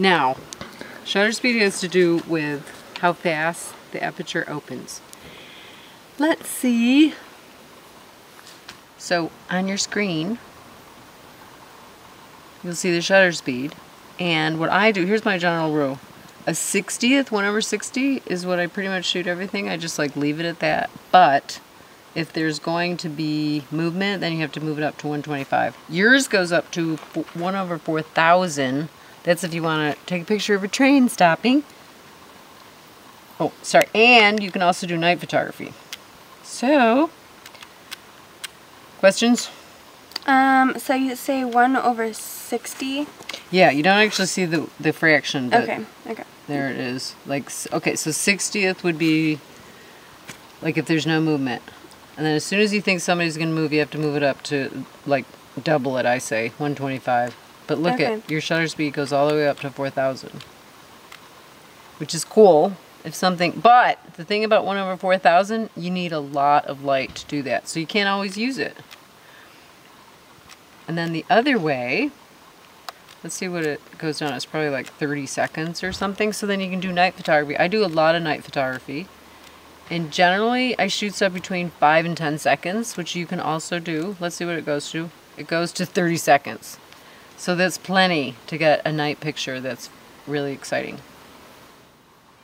Now, shutter speed has to do with how fast the aperture opens. Let's see. So on your screen, you'll see the shutter speed. And what I do, here's my general rule. A 60th, 1/60 is what I pretty much shoot everything. I just like leave it at that. But if there's going to be movement, then you have to move it up to 125. Yours goes up to 1/4,000. That's if you want to take a picture of a train stopping. Oh, sorry. And you can also do night photography. So, questions? So you say 1/60? Yeah, you don't actually see the fraction, but okay. There it is. Like, okay, so 60th would be, like, if there's no movement. And then as soon as you think somebody's going to move, you have to move it up to, like, double it, I say, 125. But look at, your shutter speed goes all the way up to 4,000. Which is cool, if something, but the thing about 1/4,000, you need a lot of light to do that. So you can't always use it. And then the other way, let's see what it goes down. It's probably like 30 seconds or something. So then you can do night photography. I do a lot of night photography. And generally, I shoot stuff between 5 and 10 seconds, which you can also do. Let's see what it goes to. It goes to 30 seconds. So that's plenty to get a night picture that's really exciting.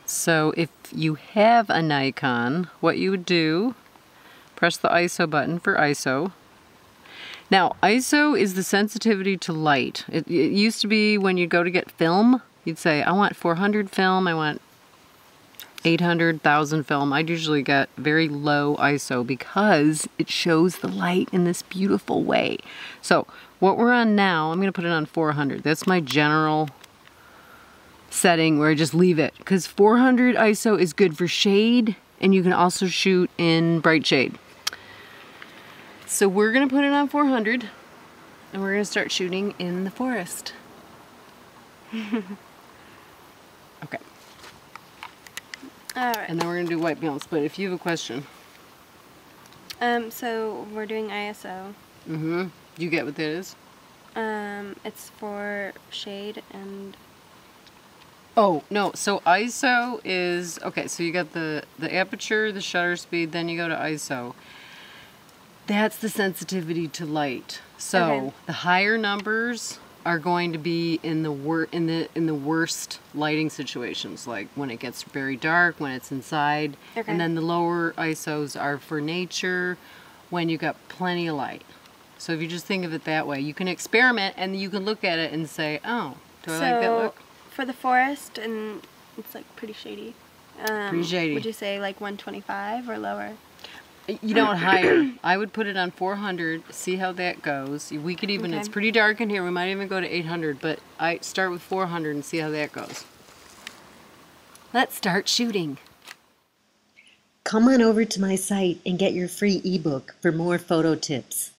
So if you have a Nikon, what you would do, press the ISO button for ISO. Now, ISO is the sensitivity to light. It used to be when you'd go to get film, you'd say, I want 400 film, I want 800, 1,000 film. I'd usually get very low ISO because it shows the light in this beautiful way. So, what we're on now, I'm going to put it on 400. That's my general setting where I just leave it. Because 400 ISO is good for shade, and you can also shoot in bright shade. So we're going to put it on 400, and we're going to start shooting in the forest. Okay. All right. And then we're going to do white balance, but if you have a question. So we're doing ISO. Mm-hmm. You get what that is? It's for shade and... Oh, no. So ISO is... Okay, so you got the aperture, the shutter speed, then you go to ISO. That's the sensitivity to light. So the higher numbers are going to be in the worst lighting situations, like when it gets very dark, when it's inside, and then the lower ISOs are for nature, when you got plenty of light. So if you just think of it that way, you can experiment and you can look at it and say, oh, do I like that look? For the forest, and it's like pretty shady. Pretty shady. Would you say like 125 or lower? You don't hire. I would put it on 400, see how that goes. We could even, it's pretty dark in here, we might even go to 800, but I start with 400 and see how that goes. Let's start shooting. Come on over to my site and get your free ebook for more photo tips.